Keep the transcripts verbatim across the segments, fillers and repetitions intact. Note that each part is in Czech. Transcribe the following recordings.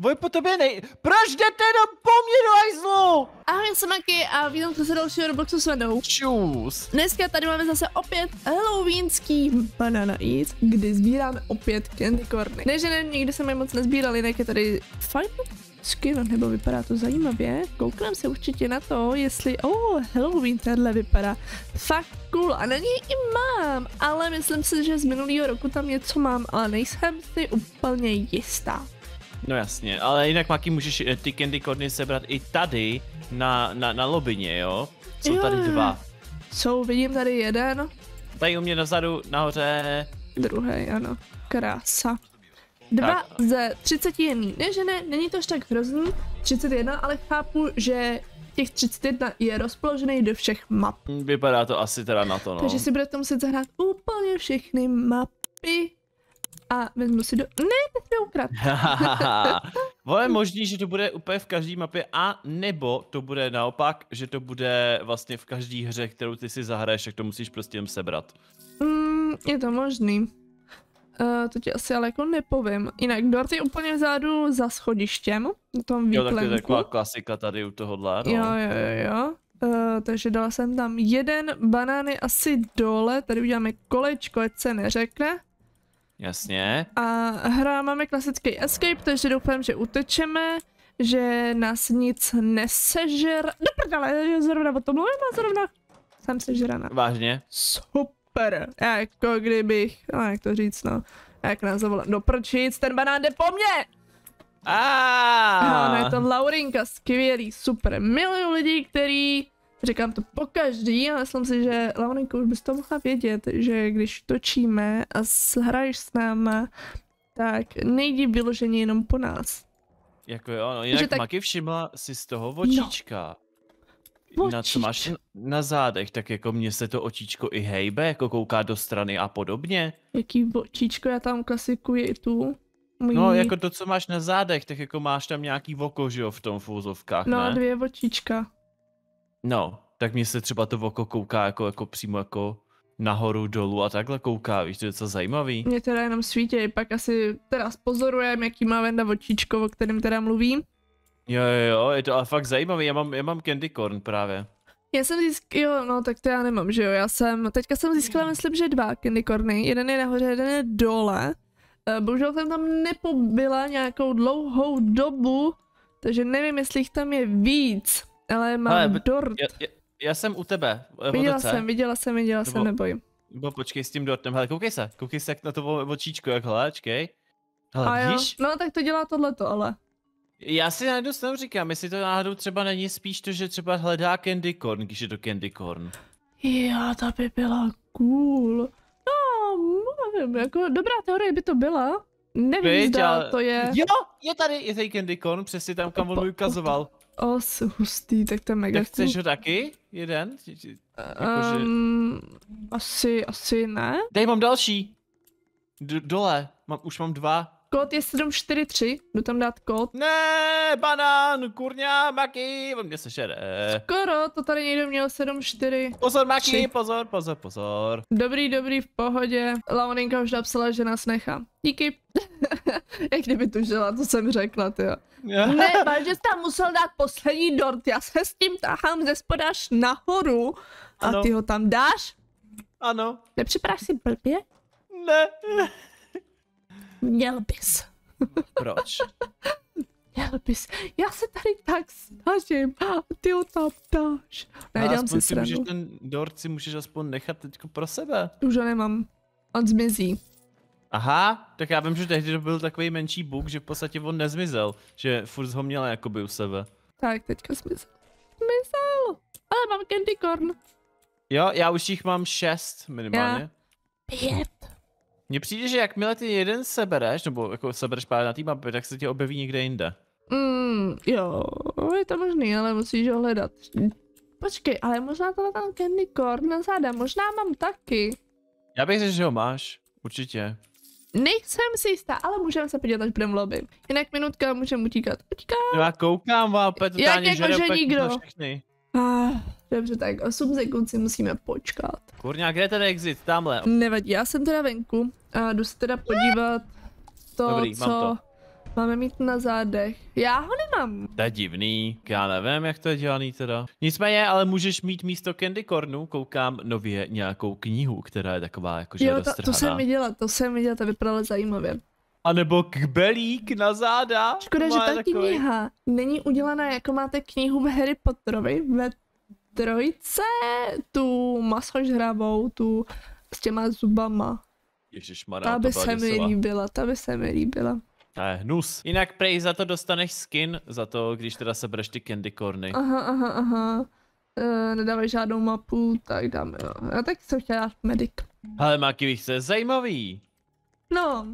Voj po tobě nej... Proč jdete do poměru, hajzlu? Ahoj, já jsem Maki a vítám se dalšího Robloxu s Radou. Čus. Dneska tady máme zase opět halloweenský Banana Eats, kdy sbíráme opět candy corny. Ne, že ne, nikdy jsem je moc nezbíral, jinak je tady fajn skin, nebo vypadá to zajímavě. Koukneme se určitě na to, jestli... Oh, Halloween tenhle vypadá fakt cool a na něj i mám, ale myslím si, že z minulého roku tam něco mám, ale nejsem si úplně jistá. No jasně, ale jinak, Maki, můžeš ty candy corny sebrat i tady na, na, na lobině, jo? Jsou jo, tady dva. Jsou, vidím tady jeden. Tady u mě dozadu, nahoře. Druhý, ano. Krása. Dva tak. Ze třiceti jedna. Ne, že ne, není to až tak hrozný. třicet jedna, ale chápu, že těch třicet jedna je rozpoložený do všech map. Vypadá to asi teda na to, no. Takže si budete muset zahrát úplně všechny mapy. A vezmu si do... Ne, to ukrad. Vole, možný, že to bude úplně v každý mapě, a nebo to bude naopak, že to bude vlastně v každý hře, kterou ty si zahraješ, tak to musíš prostě jen sebrat. Mm, je to možný. Uh, to ti asi ale jako nepovím. Jinak dort je úplně vzadu za schodištěm. Na tom výklenku. Jo, tak to je taková klasika tady u tohohle. No. Jo, jo, jo. Uh, takže dala jsem tam jeden, banány asi dole, tady uděláme kolečko, ať se neřekne. Jasně. A hra máme klasický escape, takže doufám, že utečeme, že nás nic nesežere. Doprdele, zrovna o tom mluvím a zrovna jsem sežraná. Vážně? Super. Jako kdybych, no jak to říct, no. Jak nás zavolám, no proč jít, ten banán jde po mně! Aaaaaa. Ano, je to Laurinka, skvělý, super. Miluju lidí, který... Říkám to pokaždý, ale myslím si, že Laurinko, už bys to mohla vědět, že když točíme a hraješ s náma, tak nejdi vyloženě jenom po nás. Jako jo, no, jinak tak... Maki, všimla si z toho očička. No. Na co máš na zádech, tak jako mně se to očičko i hejbe, jako kouká do strany a podobně. Jaký očičko, já tam klasikuji i tu. Můj... No, jako to, co máš na zádech, tak jako máš tam nějaký oko, že jo, v tom fůzovkách, no, ne? Dvě očička. No, tak mě se třeba to oko kouká jako, jako přímo jako nahoru, dolů a takhle kouká, víš, to je docela zajímavý. Mě teda jenom svítí, pak asi teda spozorujeme, jaký má Venda očičko, o kterém teda mluvím. Jo, jo, jo, je to ale fakt zajímavý, já mám, já mám candy corn právě. Já jsem získal, jo, no tak to já nemám, že jo, já jsem, teďka jsem získala, myslím, že dva candy corny, jeden je nahoře, jeden je dole. Bohužel jsem tam nepobyla nějakou dlouhou dobu, takže nevím, jestli jich tam je víc. Ale mám Hele, dort. Já, já, já jsem u tebe. Viděla jsem, viděla jsem, viděla jsem, nebojím. Bo počkej s tím dortem, hele, koukej se, koukej se jak na to očíčko, jak hláčkej. Hele, vidíš? No tak to dělá tohleto, ale. Já si najednou snou říkám, jestli to náhodou třeba není spíš to, že třeba hledá candy corn, když je to candy corn. Jo, ta by byla cool. No, nevím, jako dobrá teorie by to byla. Nevím, zda to je. Jo, je tady, je tady candy corn, přesně tam, kam on ukazoval. O, jsou hustý, tak to je mega. Tak chceš ho taky? Jeden? Jakože... Um, asi, asi ne. Dej, mám další. D dole, mám, už mám dva. Kód je sedm čtyři tři, jdu tam dát kód. Ne, banán, kurňa, Maki, on mě se šere. Skoro, to tady někdo měl sedm čtyři. Pozor, Maki, pozor, pozor, pozor. Dobrý, dobrý, v pohodě. Laurinka už napsala, že nás nechá. Díky. Jak kdyby tužila, to jsem řekla, tyjo. Ne, že jsi tam musel dát poslední dort, já se s tím tahám ze spoda až nahoru. A ano. Ty ho tam dáš? Ano. Nepřipadáš si blbě? Ne. Měl bys. Proč? Měl bys. Já se tady tak snažím a ty ho tam dáš. Najdám si srandu. Můžeš ten dort si můžeš aspoň nechat teď pro sebe. Už ho nemám. On zmizí. Aha, tak já vím, že tehdy to byl takový menší bug, že v podstatě on nezmizel. Že furt ho měla jakoby u sebe. Tak, teďka zmizel. Zmizel. Ale mám candy corn. Jo, já už jich mám šest minimálně. Já pět. Mně přijde, že jakmile ty jeden sebereš, nebo jako sebereš pár na té mapě, tak se ti objeví někde jinde. Mm, jo, je to možný, ale musíš ho hledat. Počkej, ale možná tohle tam candy corn na záda, možná mám taky. Já bych řekl, že ho máš, určitě. Nejsem si jistá, ale můžeme se podívat, až budeme v lobby. Jinak minutka, můžeme utíkat. Utíkat. Já koukám, vápe, totálně žere jako, že nikdo. Všechny. Ah, dobře, tak osm sekund si musíme počkat. Kurňa, kde je ten exit? Tamhle. Nevadí, já jsem teda venku a jdu se teda podívat to, dobrý, co to. Máme mít na zádech. Já ho nemám. To je divný. Já nevím, jak to je dělaný teda. Nicméně, ale můžeš mít místo Candy Cornu, koukám nově nějakou knihu, která je taková jakože roztrhaná. Jo, to jsem viděla, to jsem viděla, to vypadalo zajímavě. A nebo kbelík na záda. Škoda, že ta takový... kniha není udělaná, jako máte knihu v Harry Potterovi, ve trojce, tu masožravou, tu s těma zubama. Ježišmarja, ta by se mi líbila, ta by se mi líbila. To je hnus. Jinak prej za to dostaneš skin, za to, když teda sebereš ty candy corny. Aha, aha, aha. E, nedávají žádnou mapu, tak dáme, no. Já tak jsem chtěla dát medic. Hele, Máky, jsi zajímavý. No.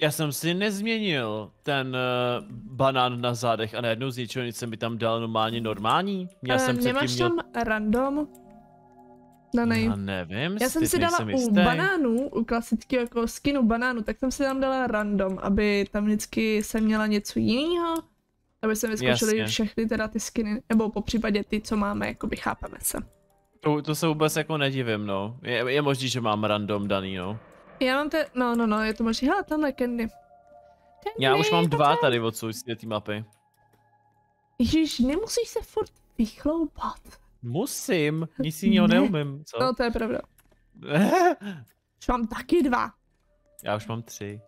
Já jsem si nezměnil ten uh, banán na zádech a najednou z ničeho nic jsem mi tam dal normálně normální. Já uh, jsem nemáš tam měl... random? Danej. Já nevím, já jsem si dala u jistý. Banánů, u klasického jako skinu banánu, tak jsem si tam dala random, aby tam vždycky jsem měla něco jiného, aby jsme vyzkoušeli všechny teda ty skiny, nebo po případě ty, co máme, jakoby chápeme se. To, to se vůbec jako nedivím, no. Je, je možný, že mám random daný, no. Já mám te... no, no, no, je to možný. Hele, tamhle candy. Candy. Já už mám dva tady odsud z té mapy. Ježíš, nemusíš se furt vychloupat. Musím, nic jiného ne. neumím, co? No, to je pravda. Už mám taky dva. Já už mám tři.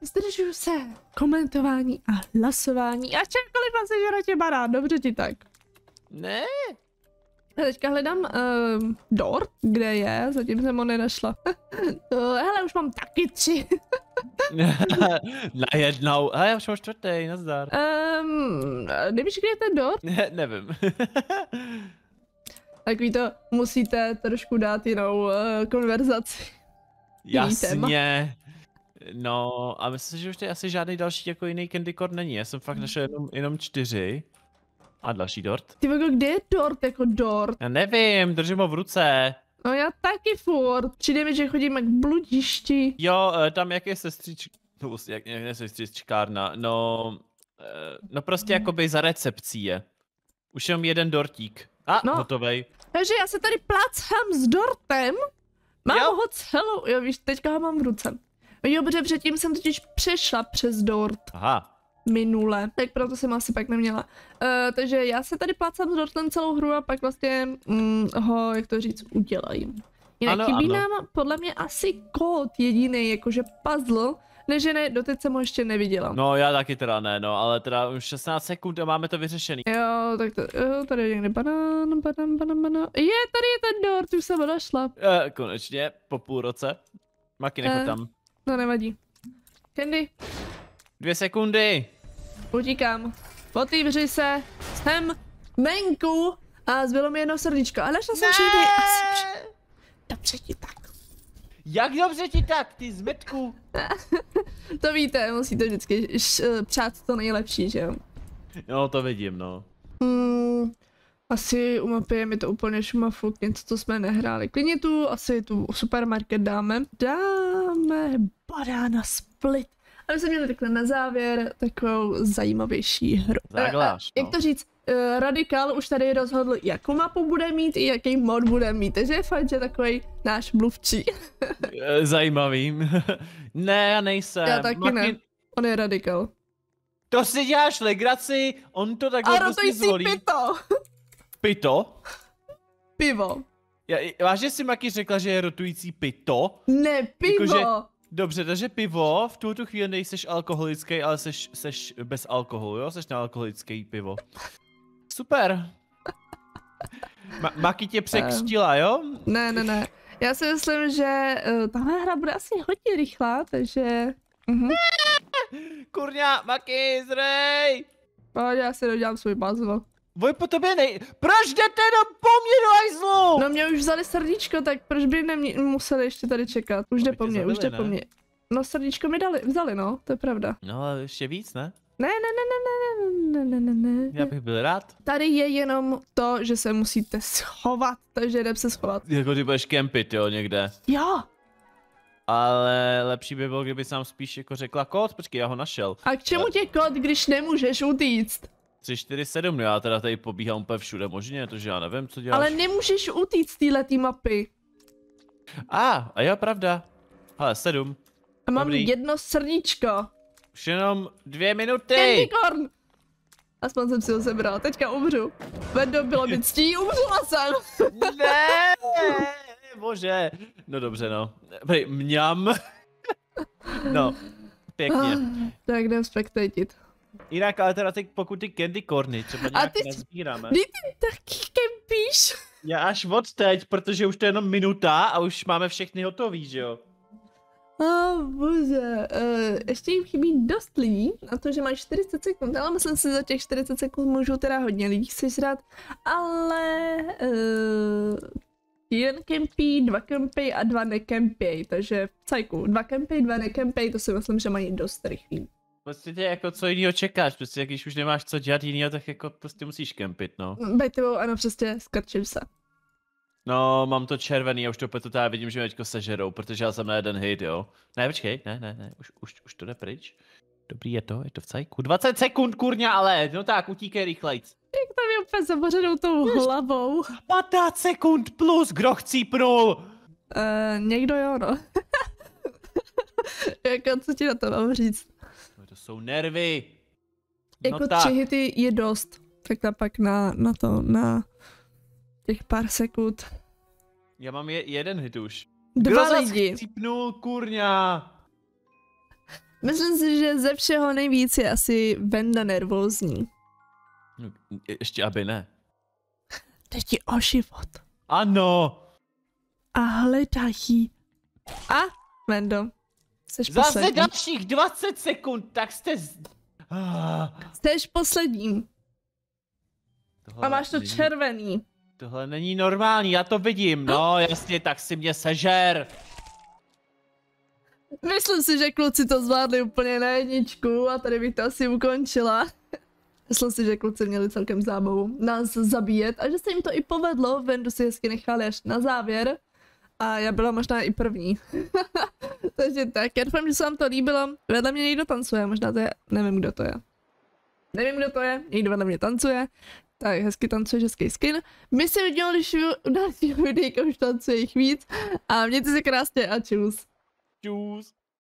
Zdržuju se komentování a hlasování a čemkoliv vás sežerete barán, dobře ti tak. Ne. Já teďka hledám uh, dort, kde je, zatím jsem ho nenašla. Hele, už mám taky tři. Najednou, hele, já už mám čtvrtý, nazdar. Um, nevíš, kde je ten dort? Ne, nevím. Takový to, musíte trošku dát jinou uh, konverzaci. Jasně. No a myslím, že už tady asi žádný další jako jiný candy corn není, já jsem fakt našel jenom, jenom čtyři. A další dort. Ty vole, kde je dort jako dort? Já nevím, držím ho v ruce. No já taky furt. Přijde mi, že chodím jak bludišti. Jo, tam jak je sestřička, no, jak je sestřičkárna, no, no prostě jakoby za recepcí je. Už jenom jeden dortík. A, no, hotovej. Takže já se tady plácám s dortem. Mám jo. ho celou, jo víš, teďka ho mám v ruce. Jo, protože předtím jsem totiž přešla přes dort. Aha. Minule, tak proto jsem asi pak neměla. Uh, takže já se tady plácám s dortem celou hru a pak vlastně mm, ho, jak to říct, udělajím. Jinak ano, chybí ano. nám podle mě asi kód jediný, jakože puzzle, než ne, doteď jsem ho ještě neviděla. No já taky teda ne, no, ale teda už šestnáct sekund a máme to vyřešený. Jo, tak to, jo, tady je někde banán, banán, banán, banán. Je, tady je ten dort, už jsem odešla. Uh, konečně, po půl roce. Maki, nech ho tam. Uh, no nevadí. Candy. Dvě sekundy. Utíkám. Otevři se. Jsem venku. A zbylo mi jedno srdíčko. Ale našla jsem šídej asi. Dobře ti tak. Jak dobře ti tak, ty zbytku? To víte, musíte vždycky přát to nejlepší, že jo? No, to vidím, no. Mm, asi u mapy je mi to úplně šumafuk, něco, co jsme nehráli. Klidně tu, asi tu supermarket dáme. Dáme barána split. Aby jsme měli takhle na závěr takovou zajímavější hru. Zagláš, no. Jak to říct, Radikál už tady rozhodl, jakou mapu bude mít i jaký mod bude mít, takže je fakt, že takový náš mluvčí. Zajímavý. Ne, já nejsem. Já taky Maky... ne, on je Radikál. To si děláš legraci, on to takhle a prostě zvolí. A rotuj si pito. Pito? Pivo. Já, vážně si Maky řekla, že je rotující pito? Ne, pivo. Jako, že... Dobře, takže pivo, v tuto chvíli nejseš alkoholický, ale seš, seš bez alkoholu, jo? Seš na alkoholický pivo. Super. Ma Maki tě překřtila, jo? Ne, ne, ne. Já si myslím, že uh, tahle hra bude asi hodně rychlá, takže... Uh-huh. Kurňa, Maki, zrej! Pojď, já si dodělám svůj puzzle. Voj po tobě nej... Proč jdete do poměru, hajzlu? No mě už vzali srdíčko, tak proč by nemě... museli ještě tady čekat? Už jde po mně, už jde po mně. No srdíčko mi dali, vzali no, to je pravda. No ale ještě víc, ne? Ne, ne, ne, ne, ne, ne, ne, ne, ne. Já bych byl rád. Tady je jenom to, že se musíte schovat, takže jdem se schovat. Jako ty budeš kempit, jo, někde. Jo. Ale lepší by bylo, kdyby sám spíš jako řekla kód, počkej, já ho našel. A k čemu tě kód, když nemůžeš utíct? tři čtyři sedm, no já teda tady pobíhám úplně všude možně, tože já nevím, co děláš. Ale nemůžeš utíct z téhletý mapy. A, ah, a jo, pravda. Hele, sedm. A mám Dobrý. jedno srdíčko. Už jenom dvě minuty. Candycorn. Aspoň jsem si ho sebral, teďka umřu. Vendo, bylo mi ctí, umřela jsem. Ne, bože. No dobře, no. Prej, mňam. No, pěkně. Tak jdem spektatit. Jinak, ale teda teď pokud ty candycorny třeba nějak nazbíráme. A ty, ty taky kempíš. Já až od teď, protože už to je jenom minuta a už máme všechny hotový, že jo? A oh, bože, uh, ještě jim chybí dost lidí na to, že máš čtyřicet sekund, ale myslím si, že za těch čtyřicet sekund můžou teda hodně lidí sežrat, ale uh, jeden kempí, dva kempí a dva nekempí, takže v cajku, dva kempí, dva nekempí, to si myslím, že mají dost rychlý. Prostě tě jako co jiného čekáš, prostě když už nemáš co dělat jinýho, tak jako prostě musíš kempit, no. Bejtevou, ano, prostě skrčím se. No, mám to červený a už to petutá vidím, že mě teďko sežerou, protože já jsem na jeden hit, jo. Ne, počkej, ne, ne, ne, už, už, už to jde pryč. Dobrý, je to, je to v cajku. dvacet sekund, kurňa, ale, no tak, utíkej rychlejc. Jak tam je opět zabořenou tou hlavou. patnáct sekund plus, kdo chcípnul? Eee, někdo jo, no. Jako, co ti na to mám říct? No, to jsou nervy. Jako no, tři hity je dost, tak napak na, na to, na... těch pár sekund. Já mám je, jeden hit už. Dva lidi. Cipnul, kurňa. Myslím si, že ze všeho nejvíc je asi Venda nervózní. Ještě aby ne. Teď ti o život. Ano. A hledají. A Vendo. Zase dalších dvacet sekund, tak jste... Z... Ah. Jsteš posledním. Tohle a máš to červený. Tohle není normální, já to vidím, no jasně, tak si mě sežer. Myslím si, že kluci to zvládli úplně na jedničku a tady bych to asi ukončila. Myslím si, že kluci měli celkem zábavu nás zabíjet a že se jim to i povedlo, Vendu si hezky nechali až na závěr. A já byla možná i první. Takže tak, já doufám, že se vám to líbilo, vedle mě někdo tancuje, možná to je, nevím kdo to je. Nevím kdo to je, někdo vedle mě tancuje. Tak, hezky tancuje český skin. My se udělali u dalšího videa, už tancuje jich víc. A mějte se krásně a čus. Čus.